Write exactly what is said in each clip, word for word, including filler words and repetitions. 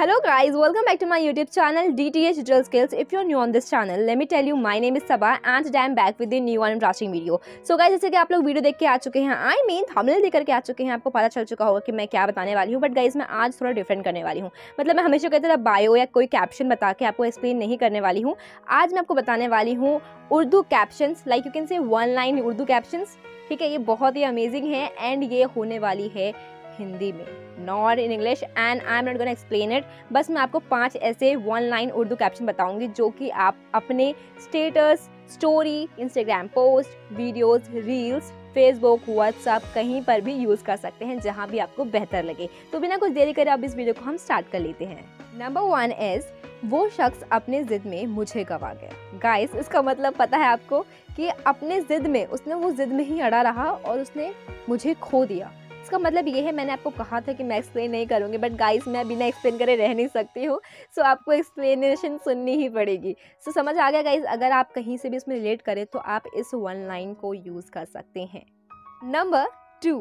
Hello guys, welcome back to my YouTube channel D T H Digital Skills. If you're new on this channel, let me tell you, my name is Sabah and today I'm back with a new and interesting video. So guys, जैसे कि आप लोग video देख के आ चुके हैं, I mean thumbnail देख करके आ चुके हैं, आपको पता चल चुका होगा कि मैं क्या बताने वाली हूँ। बट गाइज मैं आज थोड़ा डिफरेंट करने वाली हूँ, मतलब मैं हमेशा कहती हूँ बायो या कोई कैप्शन बता के आपको एक्सप्लेन नहीं करने वाली हूँ। आज मैं आपको बताने वाली हूँ Urdu captions, like you can say one line Urdu captions. ठीक है, ये बहुत ही अमेजिंग है एंड ये होने वाली है हिंदी में, not in English and I am not gonna explain it. बस मैं आपको पांच ऐसे वन लाइन उर्दू कैप्शन बताऊंगी जो कि आप अपने status, story, Instagram post, videos, reels, Facebook, WhatsApp कहीं पर भी यूज़ कर सकते हैं जहां भी आपको बेहतर लगे। तो बिना कुछ देरी करे अब इस वीडियो को हम स्टार्ट कर लेते हैं। नंबर वन इज़, वो शख्स अपने ज़िद में मुझे गवा गया। गाइस इसका मतलब पता है आपको कि अपने ज़िद में, उसने वो ज़िद में ही अड़ा रहा और उसने मुझे खो दिया। इसका मतलब ये है, मैंने आपको कहा था कि मैं एक्सप्लेन नहीं करूँगी बट गाइस मैं बिना एक्सप्लेन करे रह नहीं सकती हूँ, सो so, आपको एक्सप्लेनेशन सुननी ही पड़ेगी। सो so, समझ आ गया गाइस, अगर आप कहीं से भी इसमें रिलेट करें तो आप इस वन लाइन को यूज़ कर सकते हैं। नंबर टू,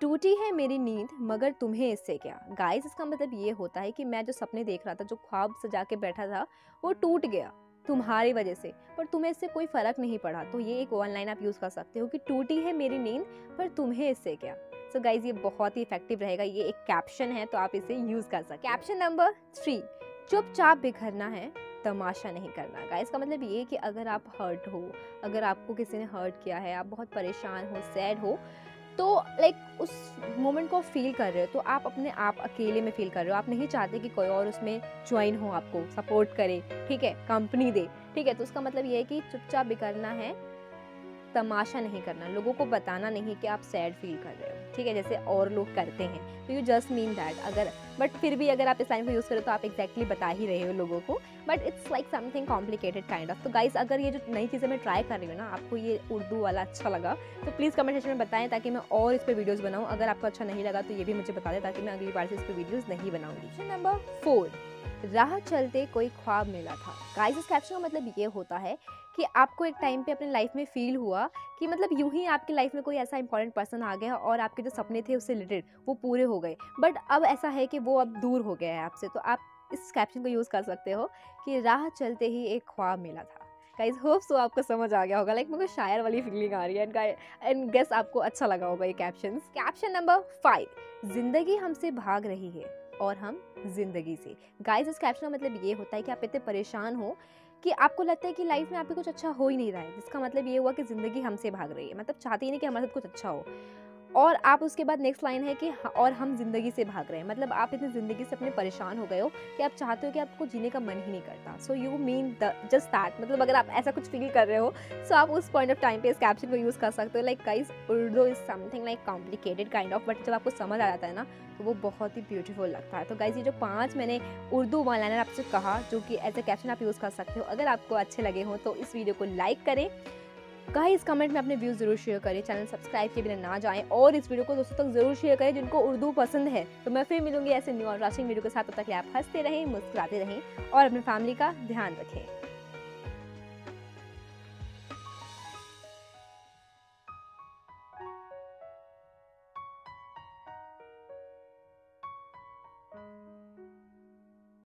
टूटी है मेरी नींद मगर तुम्हें इससे क्या। गाइस इसका मतलब ये होता है कि मैं जो सपने देख रहा था, जो ख्वाब सजा के बैठा था, वो टूट गया तुम्हारी वजह से, पर तुम्हें इससे कोई फ़र्क नहीं पड़ा। तो ये एक वन लाइन आप यूज़ कर सकते हो कि टूटी है मेरी नींद पर तुम्हें इससे क्या। सो so गाइज ये बहुत ही इफेक्टिव रहेगा, ये एक कैप्शन है तो आप इसे यूज़ कर सकते। कैप्शन नंबर थ्री, चुपचाप बिखरना है तमाशा नहीं करना। गाइज का मतलब ये कि अगर आप हर्ट हो, अगर आपको किसी ने हर्ट किया है, आप बहुत परेशान हो, सैड हो, तो लाइक उस मोमेंट को फील कर रहे हो, तो आप अपने आप अकेले में फील कर रहे हो, आप नहीं चाहते कि कोई और उसमें ज्वाइन हो, आपको सपोर्ट करे, ठीक है, कंपनी दे, ठीक है। तो उसका मतलब ये है कि चुपचाप बिखरना है, तमाशा नहीं करना, लोगों को बताना नहीं कि आप सैड फील कर रहे हो, ठीक है, जैसे और लोग करते हैं। तो यू जस्ट मीन दैट, अगर बट फिर भी अगर आप इस लाइन को यूज़ करें तो आप एक्जैक्टली exactly बता ही रहे हो लोगों को, but it's like something complicated kind of. तो गाइस अगर ये जो नई चीज़ें मैं ट्राई कर रही हूँ ना, आपको ये उर्दू वाला अच्छा लगा तो प्लीज़ कमेंट सेक्शन में बताएं ताकि मैं और इस पर वीडियोज़ बनाऊँ। अगर आपको अच्छा नहीं लगा तो ये भी मुझे बता दें ताकि मैं अगली बार से इस पर वीडियोज़ नहीं बनाऊँगी। नंबर फोर, राह चलते कोई ख्वाब मिला था। गाइस इस कैप्शन का मतलब ये होता है कि आपको एक टाइम पे अपने लाइफ में फ़ील हुआ कि मतलब यूं ही आपकी लाइफ में कोई ऐसा इंपॉर्टेंट पर्सन आ गया और आपके जो सपने थे उससे रिलेटेड वो पूरे हो गए, बट अब ऐसा है कि वो अब दूर हो गया है आपसे। तो आप इस कैप्शन को यूज़ कर सकते हो कि राह चलते ही एक ख्वाब मिला था। गाइज होप सो आपको समझ आ गया होगा, लाइक मुझे शायर वाली फीलिंग आ रही है एंड एंड गेस आपको अच्छा लगा होगा ये कैप्शन। कैप्शन नंबर फाइव, जिंदगी हमसे भाग रही है और हम जिंदगी से। गाइज इस कैप्शन का मतलब ये होता है कि आप इतने परेशान हो कि आपको लगता है कि लाइफ में आपको कुछ अच्छा हो ही नहीं रहा है, जिसका मतलब ये हुआ कि ज़िंदगी हमसे भाग रही है, मतलब चाहती ही नहीं कि हमारे साथ कुछ अच्छा हो। और आप उसके बाद नेक्स्ट लाइन है कि और हम ज़िंदगी से भाग रहे हैं, मतलब आप इतनी ज़िंदगी से अपने परेशान हो गए हो कि आप चाहते हो कि आपको जीने का मन ही नहीं करता। So you mean the just that, मतलब अगर आप ऐसा कुछ फील कर रहे हो सो आप उस पॉइंट ऑफ टाइम पे इस कैप्शन को यूज़ कर सकते हो। Like guys Urdu is something like complicated kind of, but जब आपको समझ आ जाता है ना तो वो बहुत ही ब्यूटीफुल लगता है। तो गाइस ये जो पाँच मैंने उर्दू वन लाइनर आपसे कहा जो कि एज ए कैप्शन आप यूज़ कर सकते हो, अगर आपको अच्छे लगे हो तो इस वीडियो को लाइक करें, गाइस कमेंट में अपने व्यूज़ ज़रूर शेयर करें, चैनल सब्सक्राइब किए बिना ना जाएं और इस वीडियो को दोस्तों तक ज़रूर शेयर करें जिनको उर्दू पसंद है। तो मैं फिर मिलूंगी ऐसे न्यू और इंटरेस्टिंग वीडियो के साथ, तब तक आप हंसते रहें, मुस्कुराते रहें और अपनी फैमिली का ध्यान रखें।